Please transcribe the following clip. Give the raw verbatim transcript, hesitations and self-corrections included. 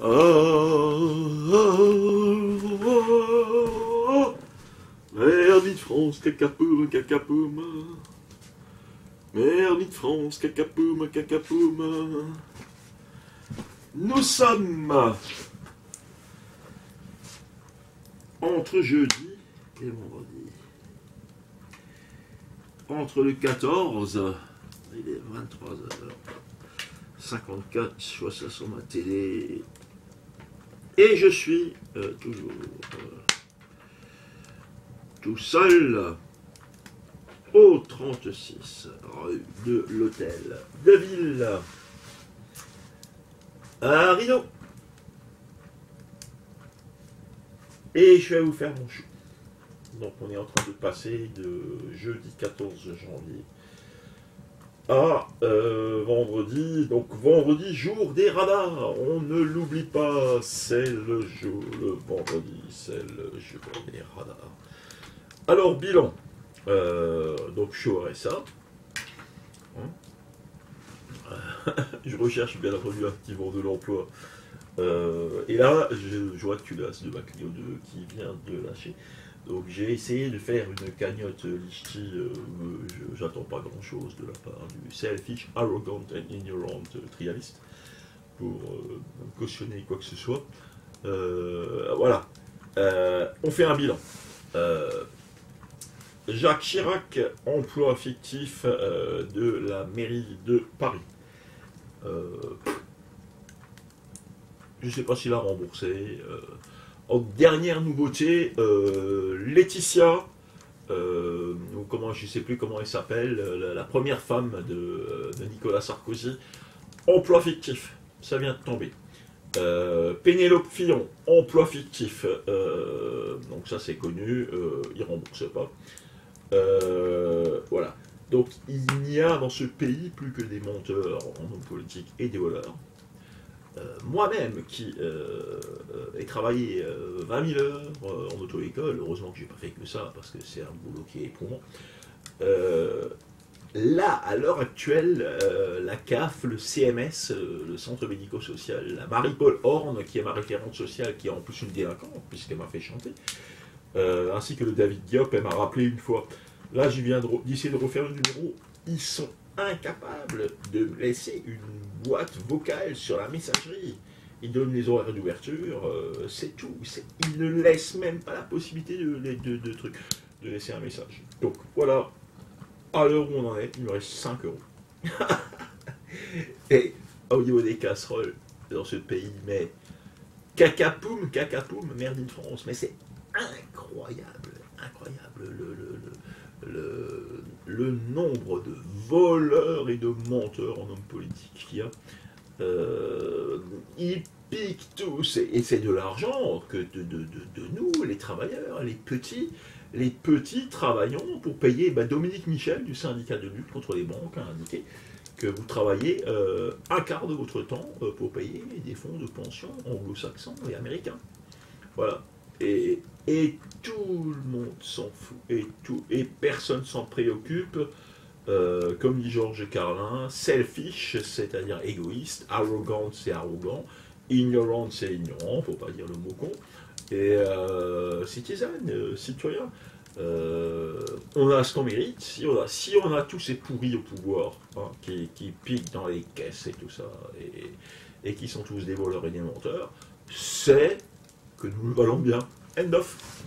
ah, Merde de France, cacapoum, cacapoum. Merde de France, cacapoum, cacapoum. Nous sommes entre jeudi et vendredi. Entre le quatorze, il est vingt-trois heures cinquante-quatre, soit ça sur ma télé. Et je suis euh, toujours euh, tout seul au trente-six rue de l'Hôtel de Ville à Rio. Et je vais vous faire mon chou. Donc on est en train de passer de jeudi quatorze janvier à euh, vendredi. Donc vendredi, jour des radars. On ne l'oublie pas, c'est le jour, le vendredi, c'est le jour des radars. Alors bilan, euh, donc je suis au R S A. Hein, je recherche bien la revue activement de l'emploi. Euh, et là, je, je vois que tu l'as de Maclio deux qui vient de lâcher. Donc j'ai essayé de faire une cagnotte lichty, euh, j'attends pas grand chose de la part du selfish, arrogant and ignorant euh, trialiste pour euh, cautionner quoi que ce soit. Euh, voilà, euh, on fait un bilan. Euh, Jacques Chirac, emploi fictif euh, de la mairie de Paris. Euh, je sais pas s'il a remboursé. Euh, En dernière nouveauté, euh, Laetitia, euh, ou comment, je ne sais plus comment elle s'appelle, la, la première femme de, de Nicolas Sarkozy, emploi fictif, ça vient de tomber. Euh, Pénélope Fillon, emploi fictif, euh, donc ça c'est connu, euh, il ne rembourse pas. Euh, voilà, donc il n'y a dans ce pays plus que des menteurs en nom politique et des voleurs. Euh, Moi-même qui euh, euh, ai travaillé euh, vingt mille heures euh, en auto-école, heureusement que j'ai pas fait que ça parce que c'est un boulot qui est éprouvant. Euh, là, à l'heure actuelle, euh, la C A F, le C M S, euh, le centre médico-social, la Marie-Paul Horne, qui est ma référente sociale, qui est en plus une délinquante puisqu'elle m'a fait chanter, euh, ainsi que le David Diop, elle m'a rappelé une fois. Là, je viens d'essayer de, de refaire le numéro, ils sont incapables de me laisser une boîte vocale sur la messagerie. Ils donnent les horaires d'ouverture, euh, c'est tout. Ils ne laissent même pas la possibilité de, de, de, de, truc, de laisser un message. Donc voilà, à l'heure où on en est, il me reste cinq euros. Et au niveau des casseroles dans ce pays, mais cacapoum, cacapoum, merde de France, mais c'est incroyable, incroyable le, le, le Le, le nombre de voleurs et de menteurs en hommes politiques qu'il y a. Euh, ils piquent tous, et, et c'est de l'argent que de, de, de, de nous, les travailleurs, les petits, les petits travaillons pour payer. Bah, Dominique Michel du syndicat de lutte contre les banques a indiqué que vous travaillez euh, un quart de votre temps euh, pour payer des fonds de pension anglo-saxons et américains. Voilà. Et, et tout le monde s'en fout, et, tout, et personne s'en préoccupe, euh, comme dit Georges Carlin, selfish, c'est-à-dire égoïste, arrogant, c'est arrogant, ignorant, c'est ignorant, faut pas dire le mot con, et euh, citizen, euh, citoyen, euh, on a ce qu'on mérite, si on a, si on a tous ces pourris au pouvoir, hein, qui, qui piquent dans les caisses et tout ça, et, et qui sont tous des voleurs et des menteurs, c'est que nous le valons bien. End of.